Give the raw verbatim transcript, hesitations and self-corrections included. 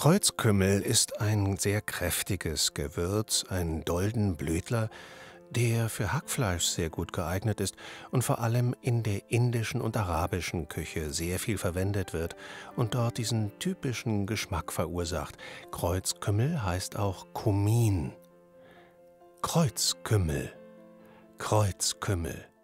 Kreuzkümmel ist ein sehr kräftiges Gewürz, ein Doldenblütler, der für Hackfleisch sehr gut geeignet ist und vor allem in der indischen und arabischen Küche sehr viel verwendet wird und dort diesen typischen Geschmack verursacht. Kreuzkümmel heißt auch Kumin. Kreuzkümmel. Kreuzkümmel.